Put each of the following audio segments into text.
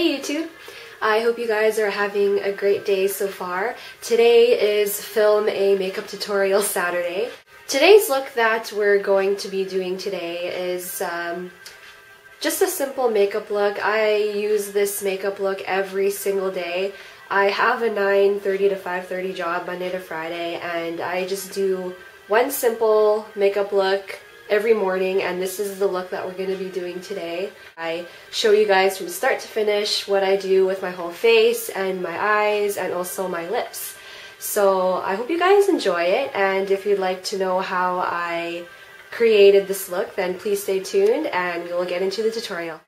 Hey YouTube! I hope you guys are having a great day so far. Today is Film a Makeup Tutorial Saturday. Today's look that we're going to be doing today is just a simple makeup look. I use this makeup look every single day. I have a 9:30 to 5:30 job Monday to Friday, and I just do one simple makeup look every morning, and this is the look that we're going to be doing today. I show you guys from start to finish what I do with my whole face and my eyes and also my lips. So I hope you guys enjoy it, and if you'd like to know how I created this look, then please stay tuned and we will get into the tutorial.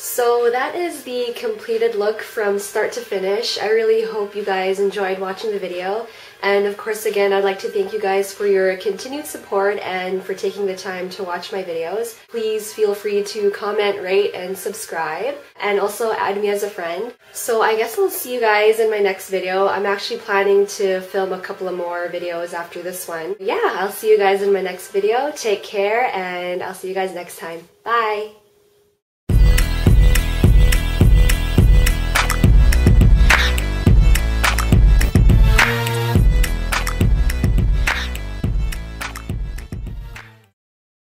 So that is the completed look from start to finish. I really hope you guys enjoyed watching the video. And of course, again, I'd like to thank you guys for your continued support and for taking the time to watch my videos. Please feel free to comment, rate, and subscribe. And also add me as a friend. So I guess I'll see you guys in my next video. I'm actually planning to film a couple of more videos after this one. Yeah, I'll see you guys in my next video. Take care, and I'll see you guys next time. Bye!